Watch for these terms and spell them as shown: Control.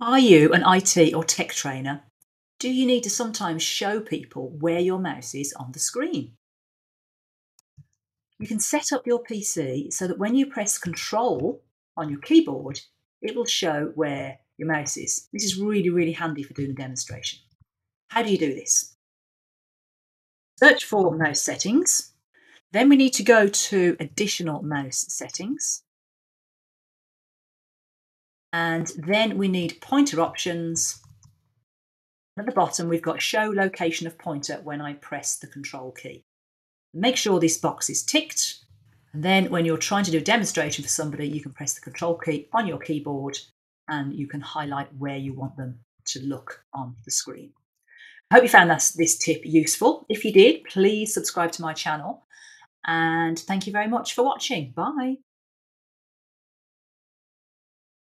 Are you an IT or tech trainer? Do you need to sometimes show people where your mouse is on the screen? You can set up your PC so that when you press Control on your keyboard, it will show where your mouse is. This is really, really handy for doing a demonstration. How do you do this? Search for mouse settings. Then we need to go to additional mouse settings. And then we need pointer options. At the bottom, we've got show location of pointer when I press the Control key. Make sure this box is ticked. And then when you're trying to do a demonstration for somebody, you can press the Control key on your keyboard and you can highlight where you want them to look on the screen. I hope you found this tip useful. If you did, please subscribe to my channel. And thank you very much for watching. Bye.